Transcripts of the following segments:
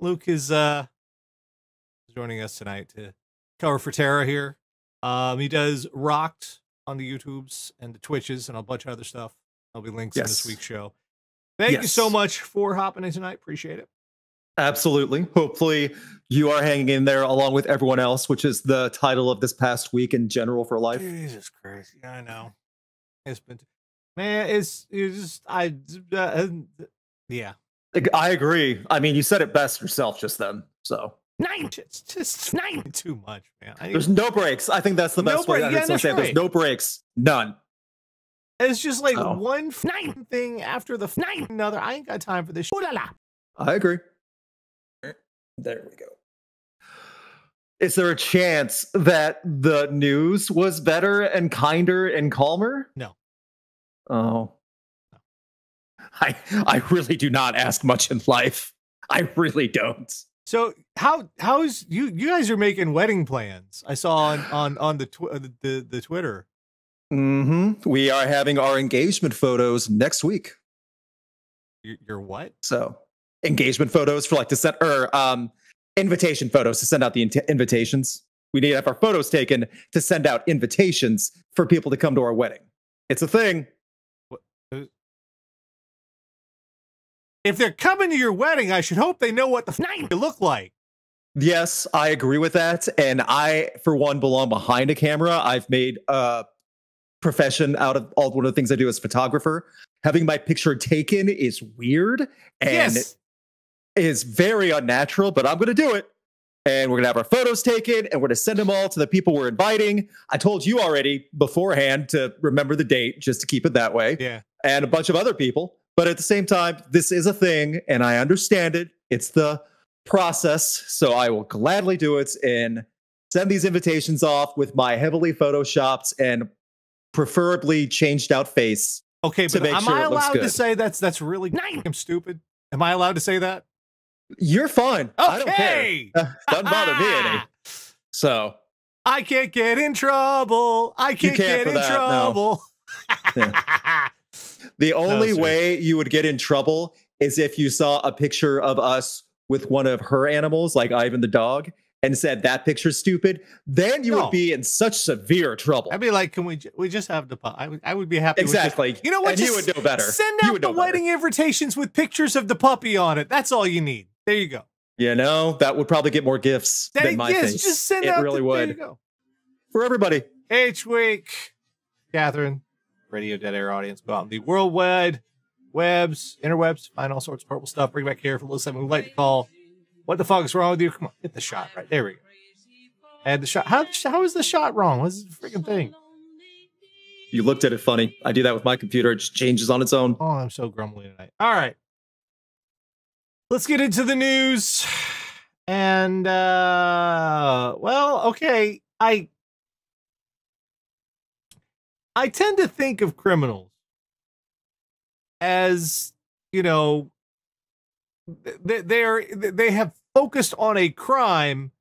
Luke is joining us tonight to cover for Tara here. He does Rocked on the YouTubes and the Twitches and a bunch of other stuff. There'll be links in this week's show. Thank you so much for hopping in tonight. Appreciate it. Absolutely. Hopefully you are hanging in there along with everyone else, which is the title of this past week in general for life. Jesus Christ. Yeah, I know. It's been, man, it's just, yeah. I agree. I mean, you said it best yourself just then, so. It's just too much, man. There's no breaks. I think that's the best way. Yeah, that's right. There's no breaks. None. It's just like one thing after the another. I ain't got time for this. I agree. There we go. Is there a chance that the news was better and kinder and calmer? No. Oh. No. I really do not ask much in life. I really don't. So how's you guys are making wedding plans? I saw on the Twitter. Mm-hmm. We are having our engagement photos next week. Your what? So engagement photos for like to send or invitation photos to send out the invitations. We need to have our photos taken to send out invitations for people to come to our wedding. It's a thing. What? If they're coming to your wedding, I should hope they know what the f you look like. Yes, I agree with that. And I, for one, belong behind a camera. I've made profession out of all one of the things I do as a photographer. Having my picture taken is weird and is very unnatural, but I'm going to do it. And we're going to have our photos taken and we're going to send them all to the people we're inviting. I told you already beforehand to remember the date just to keep it that way. Yeah. And a bunch of other people. But at the same time, this is a thing and I understand it. It's the process. So I will gladly do it and send these invitations off with my heavily photoshopped and preferably changed out face. Okay, but am I allowed to say that's really stupid? Am I allowed to say that? You're fine. Okay. I don't care. Doesn't bother me any. So I can't get in trouble. I can't get in trouble. No. Yeah. The only way you would get in trouble is if you saw a picture of us with one of her animals, like Ivan the dog, and said that picture's stupid, then you would be in such severe trouble. I'd be like, can we just have the pie? I would be happy. Exactly. With you know what? And you would know better. Send out the wedding invitations with pictures of the puppy on it. That's all you need. There you go. You know, that would probably get more gifts than my things. Just send it out. It really would. There you go. For everybody. Each week, Catherine, Radio Dead Air audience, go out on the world wide webs, interwebs, find all sorts of purple stuff. Bring back here for a little something we like to call What the fuck is wrong with you? Come on, hit the shot right there. We go. And the shot. How is the shot wrong? What's the freaking thing? You looked at it funny. I do that with my computer. It just changes on its own. Oh, I'm so grumbly tonight. All right, let's get into the news. And well, okay. I tend to think of criminals as they have focused on a crime,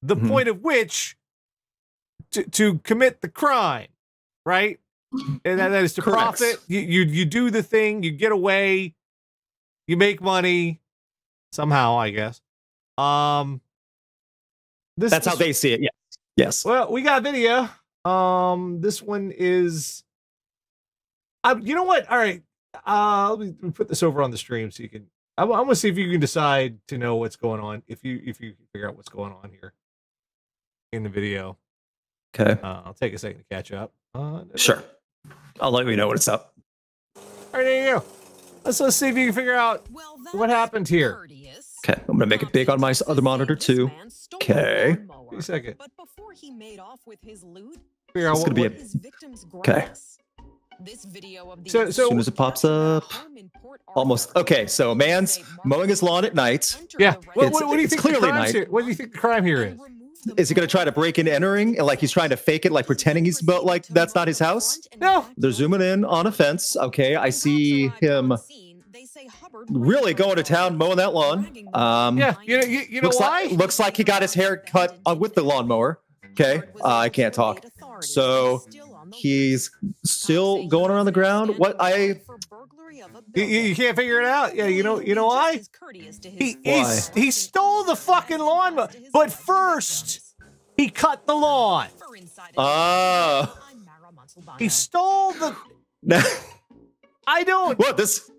the point of which to commit the crime, right? And that is to profit. You do the thing, you get away, you make money somehow, I guess. That's how they see it. Yeah. Yes. Well, we got video. This one is, you know what? All right. Let me put this over on the stream so you can. I want to see if you can decide to know what's going on. If you can figure out what's going on here in the video. Okay. I'll take a second to catch up. Sure. I'll let you know when it's up. All right, there you go. Let's see if you can figure out what happened here. Okay. I'm going to make it big on my other monitor too. Okay. Wait a second. Figure out what his victim's grass. Okay. This video of the as soon as it pops up, almost okay. So, a man's mowing his lawn at night. Yeah. What do you think? Clearly, what do you think the crime here is? Is he going to try to break in, entering, and like he's trying to fake it, like pretending he's like that's not his house? No. They're zooming in on a fence. Okay, I see him really going to town mowing that lawn. Yeah. You know why? Looks like he got his hair cut with the lawnmower. Okay. I can't talk. So. He's still going around the ground. What I You can't figure it out. Yeah, you know why? He stole the fucking lawnmower, but first he cut the lawn. Oh. He stole the. I don't. What this?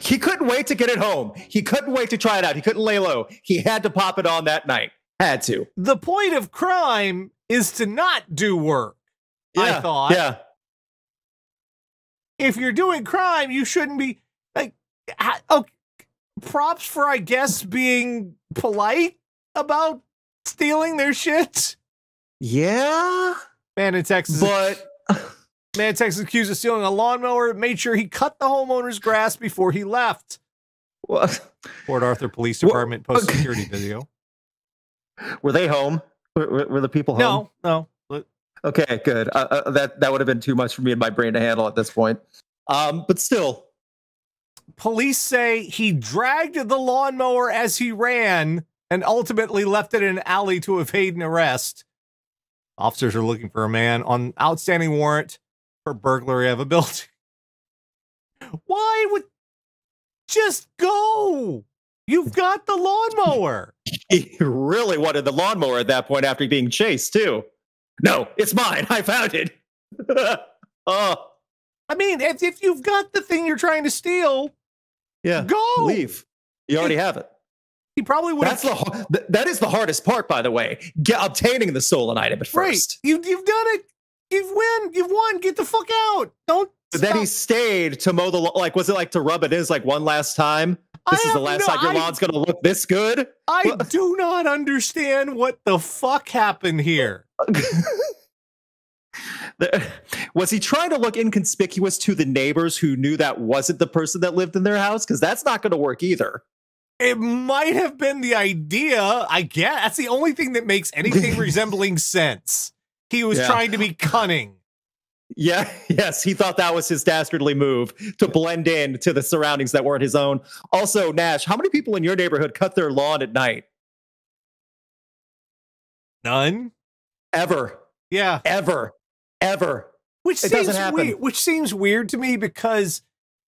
He couldn't wait to get it home. He couldn't wait to try it out. He couldn't lay low. He had to pop it on that night. Had to. The point of crime is to not do work. Yeah, I thought. Yeah. If you're doing crime, you shouldn't be like. Okay, props for, I guess, being polite about stealing their shit. Yeah. Man in Texas. But. Man in Texas accused of stealing a lawnmower, made sure he cut the homeowner's grass before he left. What? Port Arthur Police Department posted security video. Were they home? Were the people home? No, no. Okay, good. That would have been too much for me and my brain to handle at this point. But still. Police say he dragged the lawnmower as he ran and ultimately left it in an alley to evade an arrest. Officers are looking for a man on outstanding warrant for burglary of a building. Why would just go? You've got the lawnmower. He really wanted the lawnmower at that point after being chased, too. No, it's mine. I found it. I mean, if you've got the thing you're trying to steal, yeah, go. Leave. You already have it. He probably would. That is the hardest part, by the way. Obtaining the stolen item at first. Right. You've done it. You've won. Get the fuck out. Don't. But then he stayed to mow the lawn. Like, was it like to rub it in like one last time? This is the last time your lawn's going to look this good? I do not understand what the fuck happened here. Was he trying to look inconspicuous to the neighbors who knew that wasn't the person that lived in their house? Because that's not going to work either. It might have been the idea, I guess. That's the only thing that makes anything resembling sense. He was trying to be cunning. Yeah, yes, he thought that was his dastardly move to blend in to the surroundings that weren't his own. Also, Nash, how many people in your neighborhood cut their lawn at night? None. Ever. Yeah. Ever. Ever. Which seems weird to me, because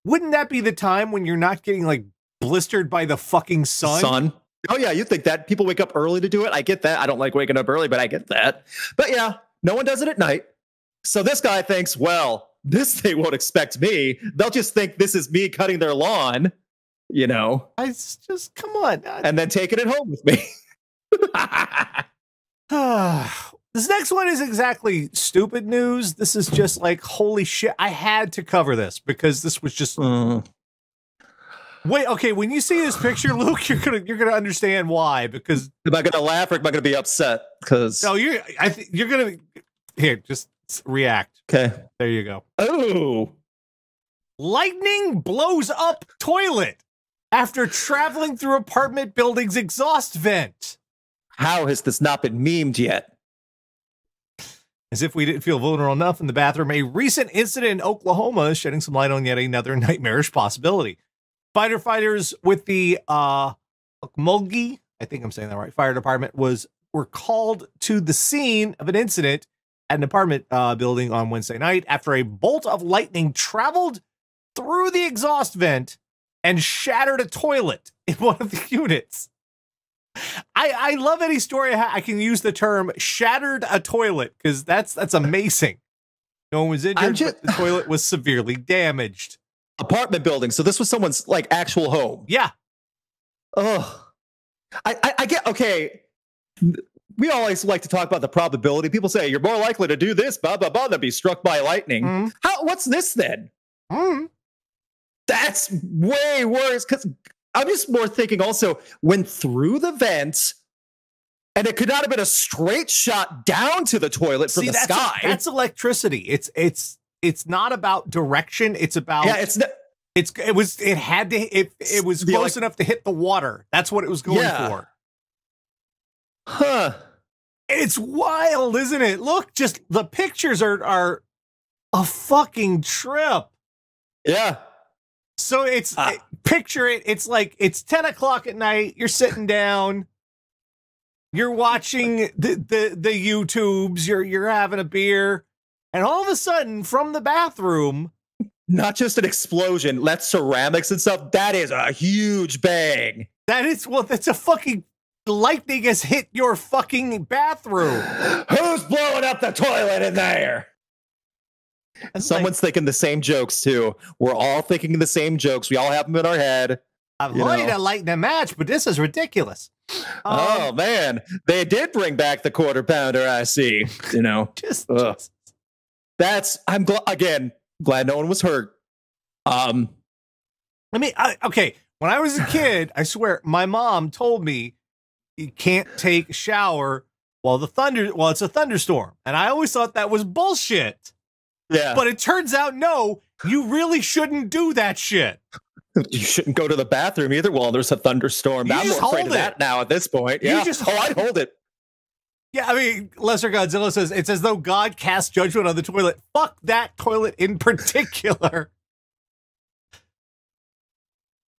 wouldn't that be the time when you're not getting, like, blistered by the fucking sun. Oh yeah, you think that people wake up early to do it? I get that. I don't like waking up early, but I get that. But yeah, no one does it at night. So this guy thinks, well, this they won't expect me. They'll just think this is me cutting their lawn. You know, I just come on, and then taking it home with me. This next one is exactly stupid news. This is just like, holy shit! I had to cover this because this was just. Wait, okay, when you see this picture, Luke, you're gonna understand why, because am I gonna laugh or am I gonna be upset? Because no, you're gonna here, just react. Okay. There you go. Oh. Lightning blows up toilet after traveling through apartment building's exhaust vent. How has this not been memed yet? As if we didn't feel vulnerable enough in the bathroom, a recent incident in Oklahoma is shedding some light on yet another nightmarish possibility. Firefighters with the Okmulgee, I think I'm saying that right, fire department were called to the scene of an incident at an apartment building on Wednesday night after a bolt of lightning traveled through the exhaust vent and shattered a toilet in one of the units. I love any story I can use the term "shattered a toilet" because that's amazing. No one was injured, but the toilet was severely damaged. Apartment building, so this was someone's like actual home. Yeah. Oh, I get. Okay, we always like to talk about the probability. People say you're more likely to do this, blah blah blah, than be struck by lightning. How? What's this then? That's way worse. Because I'm just more thinking also when through the vents, and it could not have been a straight shot down to the toilet from the sky. That's electricity. It's not about direction. It's about it was close enough to hit the water. That's what it was going for. Huh. It's wild, isn't it? Look, just the pictures are a fucking trip. Yeah. So it's picture it. It's like it's 10 o'clock at night. You're sitting down. You're watching the YouTubes. You're having a beer. And all of a sudden, from the bathroom, Not just an explosion, that's ceramics and stuff. That is a huge bang. That is, well, that's a fucking lightning has hit your fucking bathroom. Who's blowing up the toilet in there? That's Someone's like, thinking the same jokes too. We're all thinking the same jokes. We all have them in our head. I'd like to lighten a match, but this is ridiculous. Oh man, they did bring back the quarter pounder. I see. You know, just that's. I'm glad no one was hurt. Okay. When I was a kid, I swear my mom told me you can't take a shower while it's a thunderstorm, and I always thought that was bullshit. Yeah, but it turns out no, you really shouldn't do that shit. You shouldn't go to the bathroom either while there's a thunderstorm. I'm more afraid of that now at this point. Yeah, I'd hold it. Yeah, I mean, Lesser Godzilla says, it's as though God cast judgment on the toilet. Fuck that toilet in particular.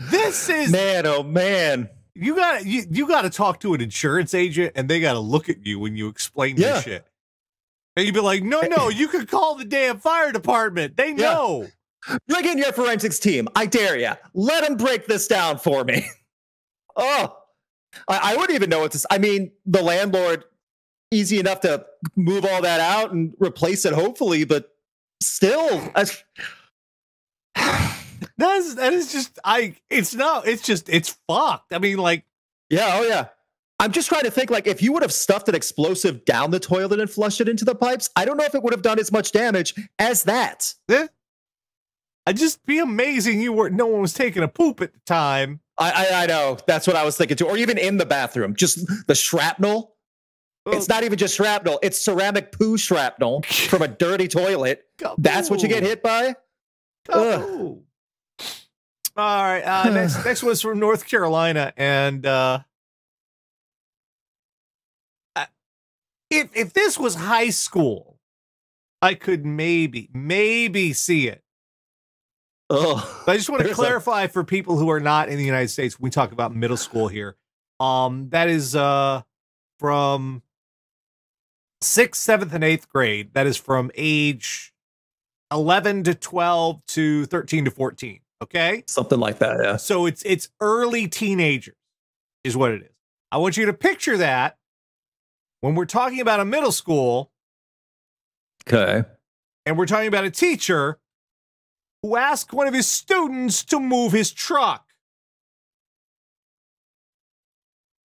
This is... Man, oh man. You gotta talk to an insurance agent, and they gotta look at you when you explain this shit. And you'd be like, no, no, you could call the damn fire department. They know. Bring in your forensics team. I dare you. Let them break this down for me. Oh, I wouldn't even know what to say. I mean, the landlord... easy enough to move all that out and replace it, hopefully, but still, that is just, it's fucked. I mean, like, I'm just trying to think, like, if you would have stuffed an explosive down the toilet and flushed it into the pipes, I don't know if it would have done as much damage as that. Yeah. I'd just be amazing. No one was taking a poop at the time. I know, that's what I was thinking too, or even in the bathroom, just the shrapnel. It's not even just shrapnel. It's ceramic poo shrapnel from a dirty toilet. That's what you get hit by? All right. Next one's from North Carolina. And if this was high school, I could maybe see it. But I just want to clarify for people who are not in the United States. We talk about middle school here. That is from... 6th, 7th, and 8th grade. That is from age 11 to 12 to 13 to 14. Okay, something like that. Yeah. So it's early teenagers, is what it is. I want you to picture that when we're talking about a middle school. Okay. And we're talking about a teacher who asked one of his students to move his truck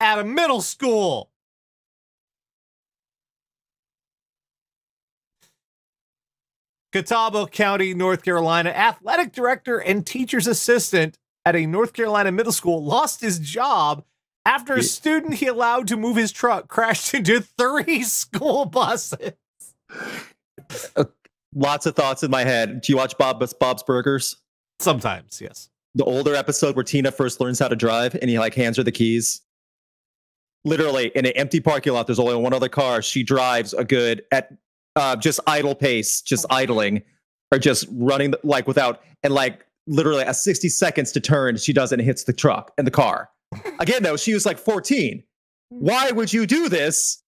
at a middle school. Catawba County, North Carolina, athletic director and teacher's assistant at a North Carolina middle school lost his job after a student he allowed to move his truck crashed into 3 school buses. Lots of thoughts in my head. Do you watch Bob's Burgers? Sometimes, yes. The older episode where Tina first learns how to drive and he like hands her the keys. Literally in an empty parking lot, there's only one other car. She drives a good just idle pace, just idling, or just running like without, and like literally at 60 seconds to turn, she does it and hits the truck and the car. Again, though, she was like 14. Why would you do this?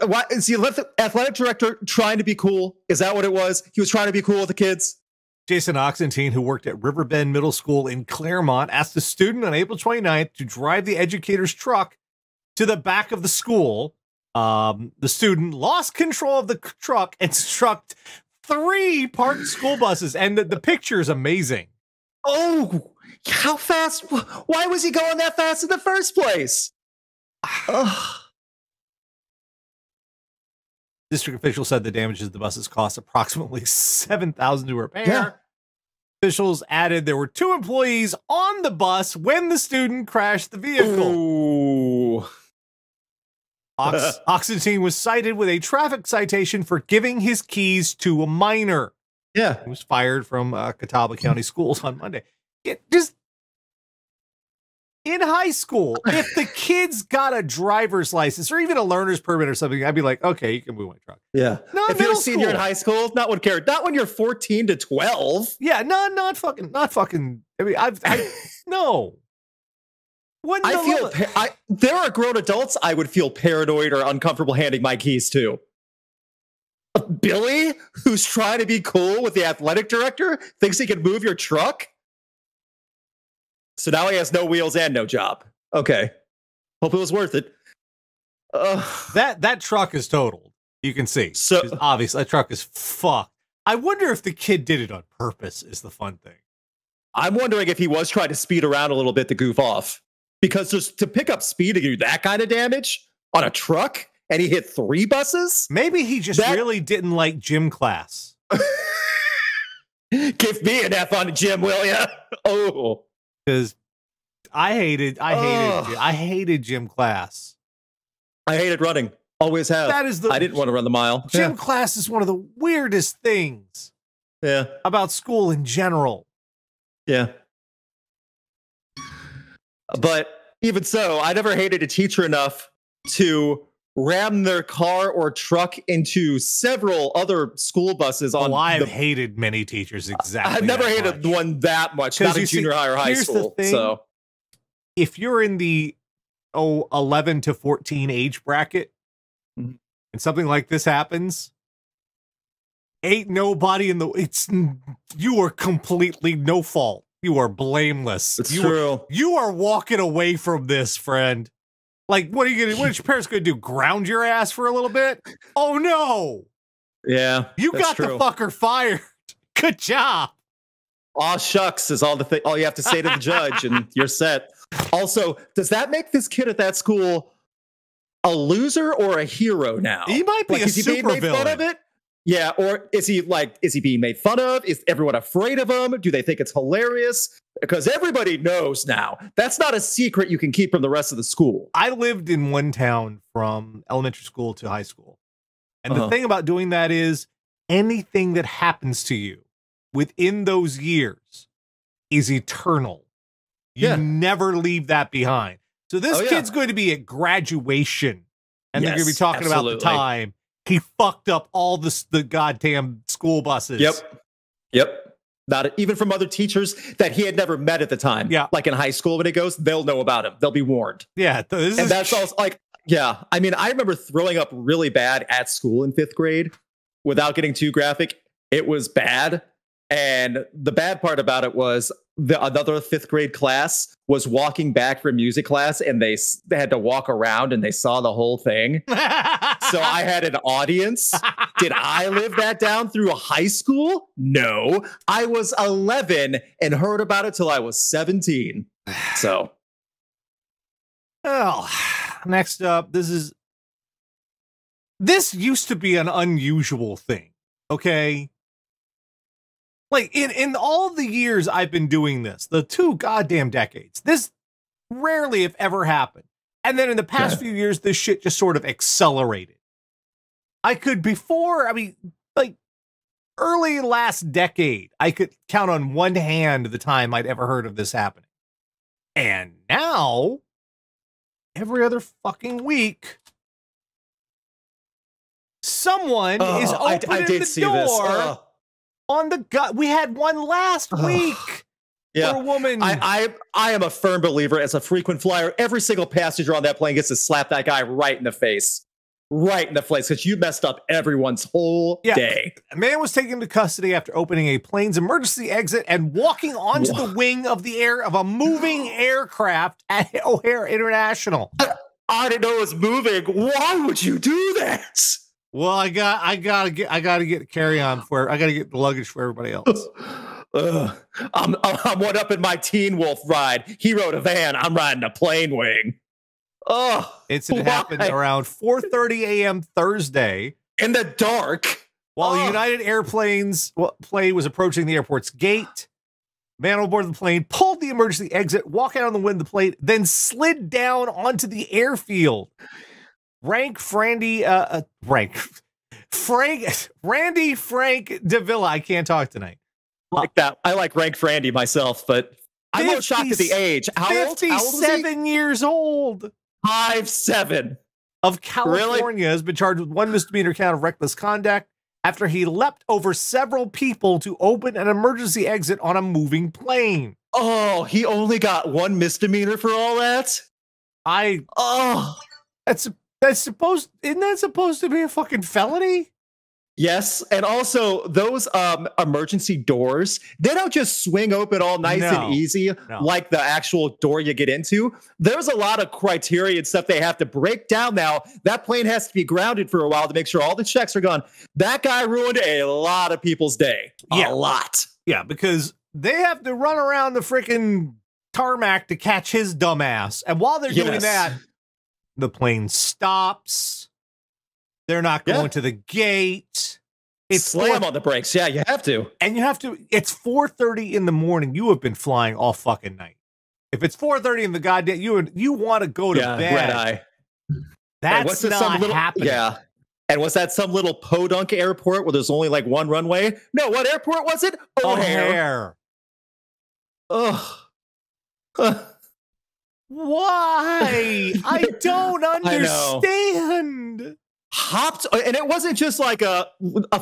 Why is the athletic director trying to be cool? Is that what it was? He was trying to be cool with the kids. Jason Oxentine, who worked at Riverbend Middle School in Claremont, asked a student on April 29th to drive the educator's truck to the back of the school. The student lost control of the truck and struck 3 parked school buses. And the picture is amazing. Oh, how fast? Why was he going that fast in the first place? District officials said the damages to the buses cost approximately $7,000 to repair. Yeah. Officials added there were 2 employees on the bus when the student crashed the vehicle. Ooh. Oxentine was cited with a traffic citation for giving his keys to a minor. Yeah. He was fired from Catawba County schools on Monday. Just in high school, if the kids got a driver's license or even a learner's permit or something, I'd be like, okay, you can move my truck. Yeah. Not if you're a senior in high school, not one cared. Not when you're 14 to 12. Yeah. No, not fucking. I mean, no. There are grown adults I would feel paranoid or uncomfortable handing my keys to. Billy, who's trying to be cool with the athletic director, thinks he can move your truck? So now he has no wheels and no job. Okay. Hope it was worth it. That truck is totaled. You can see. So obviously, that truck is fucked. I wonder if the kid did it on purpose is the fun thing. I'm wondering if he was trying to speed around a little bit to goof off. Because just to pick up speed to do that kind of damage on a truck, and he hit 3 buses? Maybe he just really didn't like gym class. Give me an F on the gym, will ya? Oh. Because I hated gym class. I hated running. Always have. I didn't want to run the mile. Gym class is one of the weirdest things. Yeah. About school in general. Yeah. But even so, I never hated a teacher enough to ram their car or truck into several other school buses. I've hated many teachers exactly. I've never hated one that much, not in junior high or high school. So if you're in the 11 to 14 age bracket and something like this happens, ain't nobody in the you are completely no fault. You are blameless. It's true. You are walking away from this, friend. Like, what are you gonna? What are your parents gonna do? Ground your ass for a little bit? Oh no! Yeah, you got the fucker fired. Good job. Aw shucks is all you have to say to the judge, and you're set. Also, does that make this kid at that school a loser or a hero now? He might be a supervillain. Yeah, or is he being made fun of? Is everyone afraid of him? Do they think it's hilarious? Because everybody knows now. That's not a secret you can keep from the rest of the school. I lived in one town from elementary school to high school. And the thing about doing that is anything that happens to you within those years is eternal. You never leave that behind. So this kid's going to be at graduation and they're going to be talking about the time he fucked up all the goddamn school buses. Yep. Yep. Not even from other teachers that he had never met at the time. Yeah. Like in high school when it goes, they'll know about him. They'll be warned. Yeah. And that's also like, yeah. I mean, I remember throwing up really bad at school in 5th grade without getting too graphic. It was bad. And the bad part about it was another 5th grade class was walking back from music class and they had to walk around and they saw the whole thing. So I had an audience. Did I live that down through high school? No, I was 11 and heard about it till I was 17. So. Well, next up, this used to be an unusual thing. Okay. Like in all the years I've been doing this, the 2 goddamn decades, this rarely if ever happened. And then in the past few years, this shit just sort of accelerated. Like early last decade, I could count on one hand the time I'd ever heard of this happening. And now, every other fucking week, someone is opening the door. On the gut, we had one last week for a woman. I am a firm believer as a frequent flyer. Every single passenger on that plane gets to slap that guy right in the face. Right in the face, because you messed up everyone's whole day. A man was taken into custody after opening a plane's emergency exit and walking onto the wing of the a moving aircraft at O'Hare International. I didn't know it was moving. Why would you do that? Well, I gotta get a carry-on for, I gotta get the luggage for everybody else. I'm one up in my Teen Wolf ride. He rode a van. I'm riding a plane wing. Oh, incident happened around 4:30 a.m. Thursday in the dark while United Airplanes plane was approaching the airport's gate. Man on board the plane pulled the emergency exit, walked out on the wind of the plane, then slid down onto the airfield. Randy Frank de Villa. I can't talk tonight. Like that. I like Rank Frandy myself, but I'm not shocked at the age. How old? 57 years old. 57 of California has been charged with 1 misdemeanor count of reckless conduct after he leapt over several people to open an emergency exit on a moving plane. Oh, he only got 1 misdemeanor for all that. That's supposed, isn't that supposed to be a fucking felony? Yes, and also those emergency doors, they don't just swing open all nice and easy like the actual door you get into. There's a lot of criteria and stuff they have to break down now. That plane has to be grounded for a while to make sure all the checks are gone. That guy ruined a lot of people's day. Yeah. A lot. Yeah, because they have to run around the freaking tarmac to catch his dumb ass. And while they're doing that, the plane stops. They're not going to the gate. It's slam on the brakes. Yeah, you have to. And you have to. It's 4:30 in the morning. You have been flying all fucking night. If it's 4:30 in the goddamn, you want to go to bed. Red eye. That's not happening. Yeah. And was that some little podunk airport where there's only like one runway? No, what airport was it? O'Hare. Ugh. Why? I don't understand. I hopped, and it wasn't just like a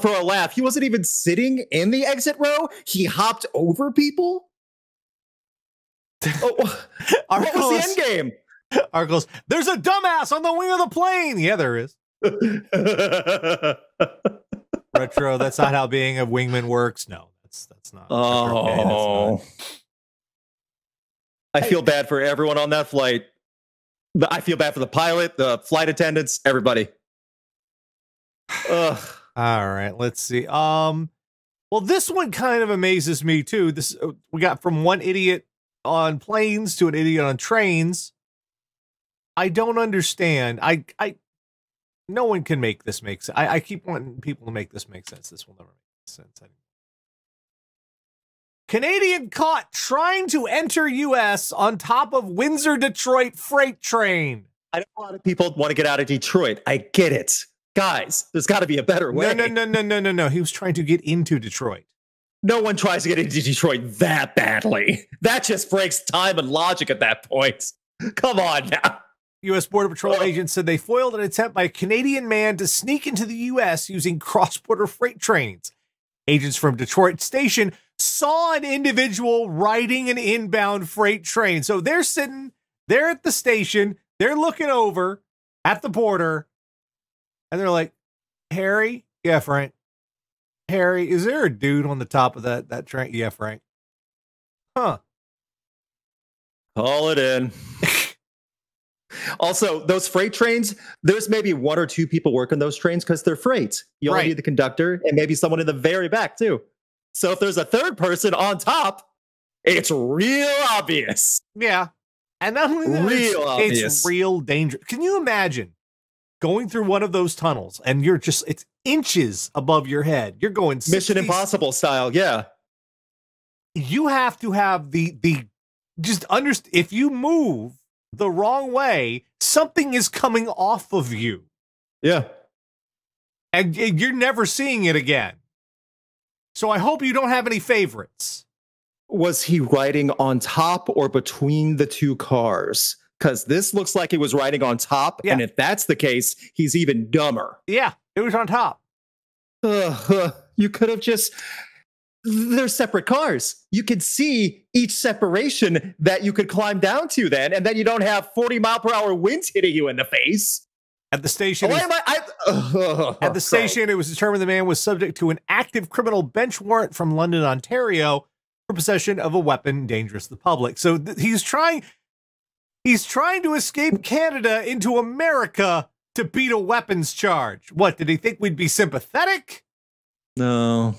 for a laugh. He wasn't even sitting in the exit row. He hopped over people. Oh, what was the end game? Argos, there's a dumbass on the wing of the plane. Yeah, there is. Retro, that's not how being a wingman works. No, that's not. Oh, okay, that's not. I feel bad for everyone on that flight. I feel bad for the pilot, the flight attendants, everybody. Ugh. All right, let's see. Well, this one kind of amazes me too. This we got from one idiot on planes to an idiot on trains. I don't understand. I no one can make this make sense. I keep wanting people to make this make sense. This will never make sense anymore. Canadian caught trying to enter U.S. on top of Windsor Detroit freight train. I know a lot of people want to get out of Detroit. I get it. Guys, there's got to be a better way. No. He was trying to get into Detroit. No one tries to get into Detroit that badly. That just breaks time and logic at that point. Come on now. U.S. Border Patrol agents said they foiled an attempt by a Canadian man to sneak into the U.S. using cross-border freight trains. Agents from Detroit Station saw an individual riding an inbound freight train. So they're sitting there at the station. They're looking over at the border. And they're like, Harry? Yeah, Frank. Harry, is there a dude on the top of that train? Yeah, Frank. Huh. Call it in. Also, those freight trains, there's maybe one or two people working those trains because they're freight. You only need the conductor and maybe someone in the very back, too. So if there's a third person on top, it's real obvious. Yeah. And not only that, it's real dangerous. Can you imagine going through one of those tunnels and you're just, it's inches above your head. You're going Mission Impossible style. Yeah. You have to have the just understand. If you move the wrong way, something is coming off of you. Yeah. And you're never seeing it again. So I hope you don't have any favorites. Was he riding on top or between the two cars? Because this looks like he was riding on top, and if that's the case, he's even dumber. Yeah, it was on top. You could have just... They're separate cars. You could see each separation that you could climb down to then, and then you don't have 40-mile-per-hour winds hitting you in the face. At the station, it was determined the man was subject to an active criminal bench warrant from London, Ontario, for possession of a weapon dangerous to the public. So he's trying to escape Canada into America to beat a weapons charge. What, did he think we'd be sympathetic? No.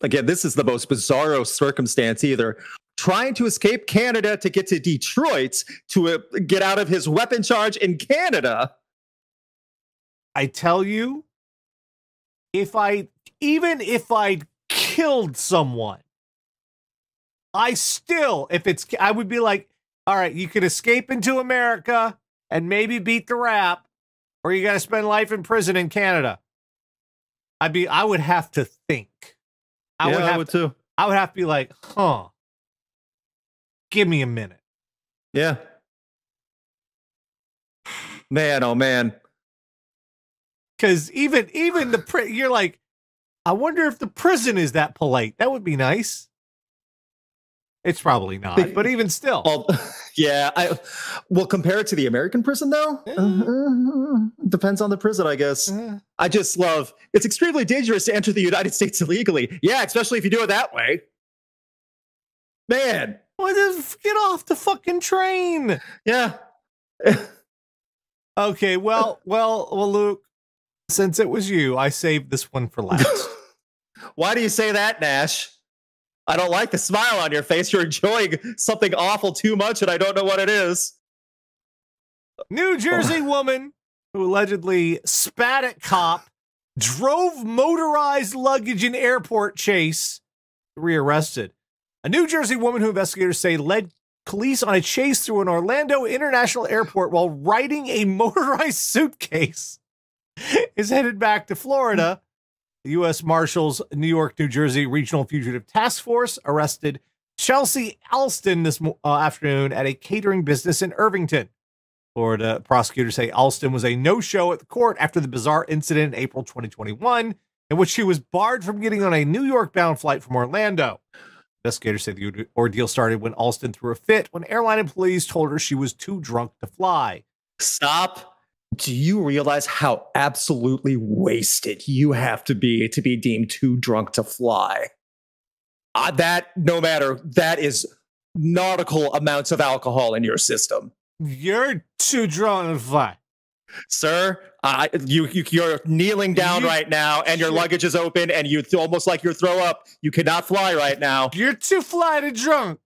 Again, this is the most bizarro circumstance either. Trying to escape Canada to get to Detroit to get out of his weapon charge in Canada. I tell you, even if I killed someone, I would be like, all right, you could escape into America and maybe beat the rap, or you got to spend life in prison in Canada. I would have to think. I would too. I would have to be like, huh? Give me a minute. Yeah. Man, oh man. Because even you're like, I wonder if the prison is that polite. That would be nice. It's probably not, but even still. Yeah, well, compared to the American prison, though, depends on the prison, I guess. I just love, it's extremely dangerous to enter the United States illegally. Yeah, especially if you do it that way. Man. Well, just get off the fucking train. Yeah. Okay, well, Luke, since it was you, I saved this one for last. Why do you say that, Nash? I don't like the smile on your face. You're enjoying something awful too much, and I don't know what it is. New Jersey woman who allegedly spat at cop, drove motorized luggage in airport chase, rearrested. A New Jersey woman who investigators say led police on a chase through an Orlando International Airport while riding a motorized suitcase is headed back to Florida. The U.S. Marshals New York, New Jersey Regional Fugitive Task Force arrested Chelsea Alston this afternoon at a catering business in Irvington. Florida prosecutors say Alston was a no-show at the court after the bizarre incident in April 2021, in which she was barred from getting on a New York-bound flight from Orlando. Investigators say the ordeal started when Alston threw a fit when airline employees told her she was too drunk to fly. Stop. Do you realize how absolutely wasted you have to be deemed too drunk to fly? That, no matter, that is nautical amounts of alcohol in your system. You're too drunk to fly. Sir, you're kneeling down right now, and your luggage is open, and you almost like you're throw up. You cannot fly right now. You're too fly to drunk.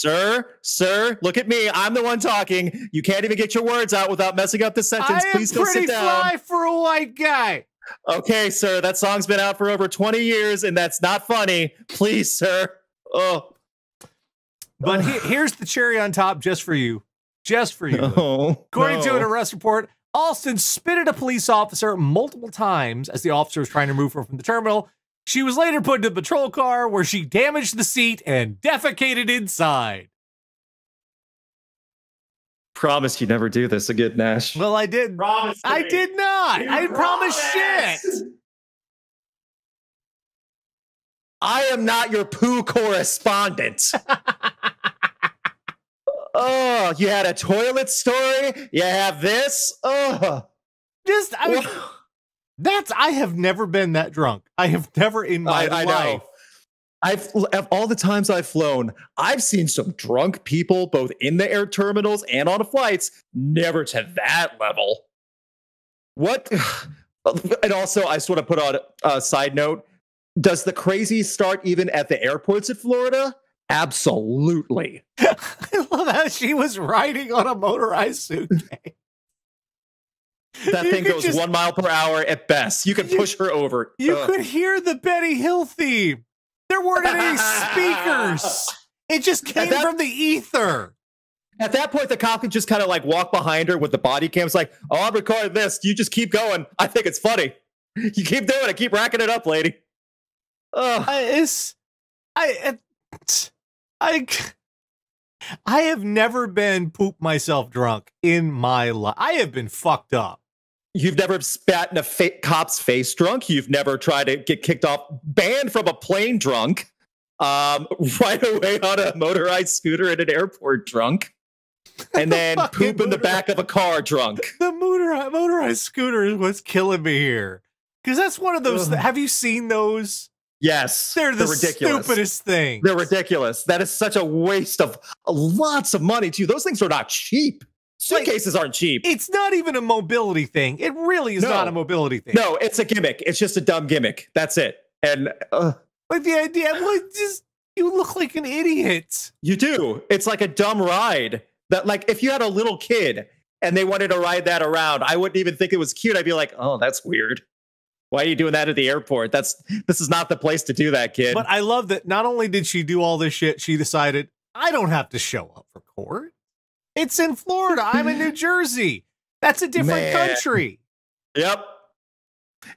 Sir, look at me. I'm the one talking. You can't even get your words out without messing up the sentence. Please go sit down. I am pretty fly for a white guy. Okay, sir. That song's been out for over 20 years, and that's not funny. Please, sir. Oh. But here's the cherry on top just for you. Just for you. Oh, according to an arrest report, Alston spit at a police officer multiple times as the officer was trying to move her from the terminal. She was later put in the patrol car where she damaged the seat and defecated inside. Promise you never do this again, Nash. Well, I did. Promise I me. Did not. You I didn't promise shit. I am not your poo correspondent. Oh, you had a toilet story. You have this. Oh, just I mean. I have never been that drunk. I have never in my life. Of all the times I've flown, I've seen some drunk people both in the air terminals and on flights, never to that level. What? And also, I sort of put on a side note. Does the crazy start even at the airports in Florida? Absolutely. I love how she was riding on a motorized suitcase. That thing goes just 1 mile per hour at best. You could push her over. You could hear the Benny Hill theme. There weren't any speakers. It just came from the ether. At that point, the cop could just kind of like walk behind her with the body cams like, oh, I'm recording this. You just keep going. I think it's funny. You keep doing it. Keep racking it up, lady. I have never been pooped myself drunk in my life. I have been fucked up. You've never spat in a cop's face drunk. You've never tried to get kicked off, banned from a plane drunk, right away on a motorized scooter at an airport drunk, and then poop in the back of a car drunk. The motorized scooter is what's killing me here. Because that's one of those. Have you seen those? Yes, they're the stupidest thing. They're ridiculous. That is such a waste of lots of money too. Those things are not cheap. Suitcases aren't cheap. It's not even a mobility thing. It really is not a mobility thing. No, it's a gimmick. It's just a dumb gimmick. That's it. And but the idea, you look like an idiot. You do. It's like a dumb ride that, like, if you had a little kid and they wanted to ride that around, I wouldn't even think it was cute. I'd be like, oh, that's weird. Why are you doing that at the airport? This is not the place to do that, kid. But I love that not only did she do all this shit, she decided, I don't have to show up for court. It's in Florida. I'm in New Jersey. That's a different country. Yep.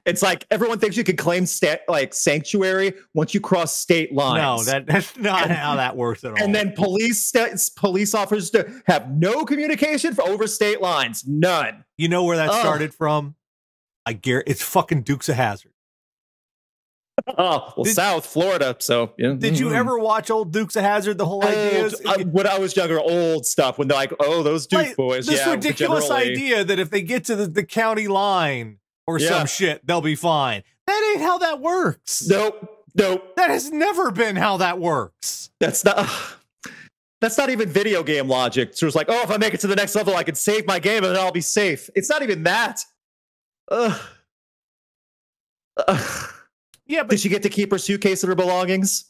It's like everyone thinks you can claim sanctuary once you cross state lines. No, that's not how that works at all. And then police officers have no communication for over state lines. None. You know where that started from? I guarantee it's fucking Dukes of Hazzard. Oh, well, South Florida. So, yeah. Did you ever watch old Dukes of Hazzard? The whole idea is when I was younger, old stuff when they're like, oh, those Duke boys. This ridiculous idea that if they get to the county line or some shit, they'll be fine. That ain't how that works. Nope. Nope. That has never been how that works. That's not even video game logic. So it's like, oh, if I make it to the next level, I can save my game and then I'll be safe. It's not even that. Ugh. Yeah, but did she get to keep her suitcase and her belongings?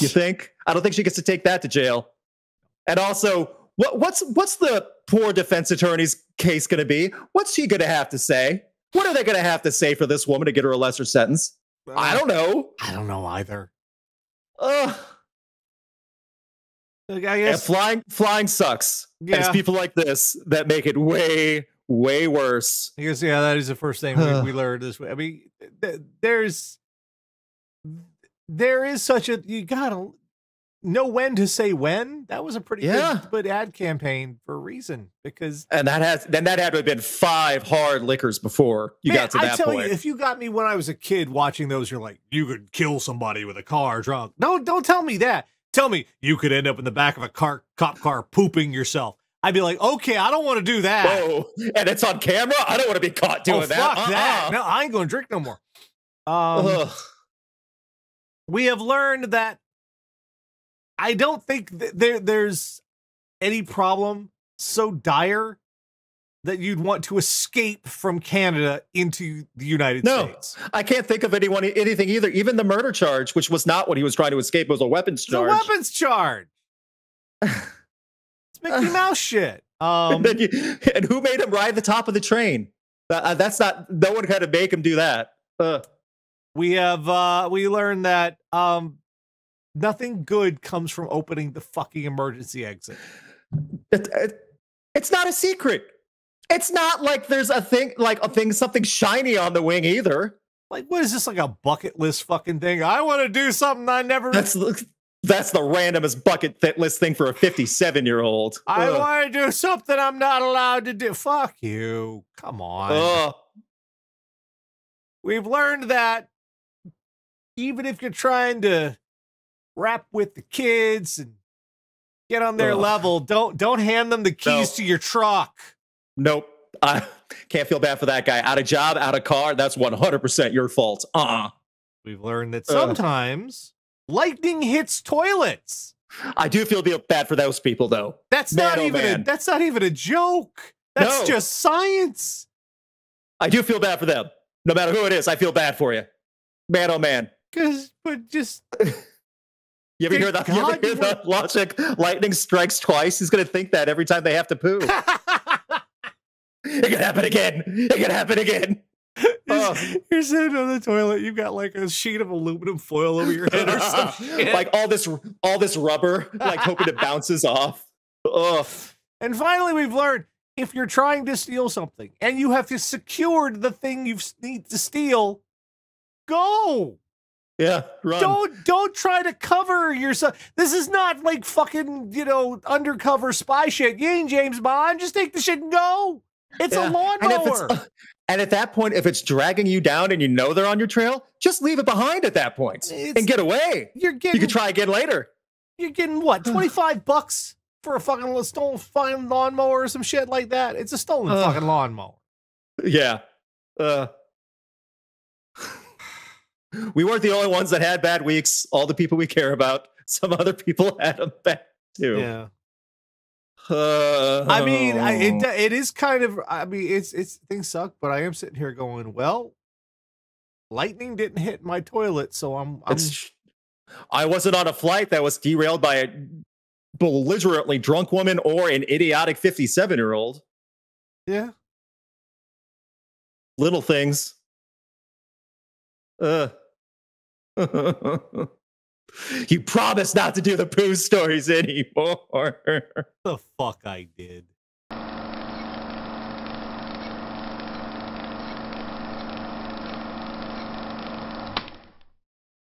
You think? I don't think she gets to take that to jail. And also, what's the poor defense attorney's case going to be? What's she going to have to say? What are they going to have to say for this woman to get her a lesser sentence? I don't know. I don't know either. Like, I guess flying sucks. Yeah. It's people like this that make it way worse. I guess, yeah, that is the first thing we learned this way. I mean, there is such a, you gotta know when to say when. That was a pretty good ad campaign for a reason, because that had to have been 5 hard liquors before you got to that point. I tell you, if you got me when I was a kid watching those, you're like, you could kill somebody with a car drunk. No, don't tell me that. Tell me you could end up in the back of a cop car pooping yourself. I'd be like, okay, I don't want to do that. Whoa, and it's on camera? I don't want to be caught doing that. Fuck that. No, I ain't going to drink no more. We have learned that I don't think there's any problem so dire that you'd want to escape from Canada into the United States. No, I can't think of anything either. Even the murder charge, which was not what he was trying to escape, it was a weapons charge. It's a weapons charge. It's Mickey Mouse shit. And who made him ride the top of the train? That's not, no one had to make him do that. We have, we learned that nothing good comes from opening the fucking emergency exit. It's not a secret. It's not like there's a thing, something shiny on the wing either. Like, what is this, like a bucket list fucking thing? I want to do something I never... That's the randomest bucket list thing for a 57-year-old. I want to do something I'm not allowed to do. Fuck you. Come on. We've learned that even if you're trying to rap with the kids and get on their level, don't hand them the keys to your truck. Nope. I can't feel bad for that guy. Out of job, out of car, that's 100% your fault. We've learned that sometimes lightning hits toilets. I do feel bad for those people, though. That's not even a joke. That's just science. I do feel bad for them. No matter who it is, I feel bad for you. Man, oh, man. You ever hear that? You ever hear the logic? Lightning strikes twice. He's going to think that every time they have to poo. It could happen again. It could happen again. You're sitting on the toilet. You've got like a sheet of aluminum foil over your head or something. Like all this rubber, like hoping it bounces off. And finally, we've learned if you're trying to steal something and you have to secure the thing you need to steal, go. Yeah, run. Don't try to cover yourself. This is not like fucking, you know, undercover spy shit. You ain't James Bond. Just take the shit and go. It's a lawnmower. And at that point, if it's dragging you down and you know they're on your trail, just leave it behind at that point and get away. You can try again later. You're getting what, 25 bucks for a fucking stolen lawnmower or some shit like that? It's a stolen fucking lawnmower. Yeah. We weren't the only ones that had bad weeks. All the people we care about, some other people had them bad too. Yeah. I mean, it is kind of, it's things suck, but I am sitting here going, well, lightning didn't hit my toilet, so I wasn't on a flight that was derailed by a belligerently drunk woman or an idiotic 57-year-old. Yeah. Little things. You promised not to do the poo stories anymore. The fuck I did.